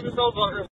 guys, it's all about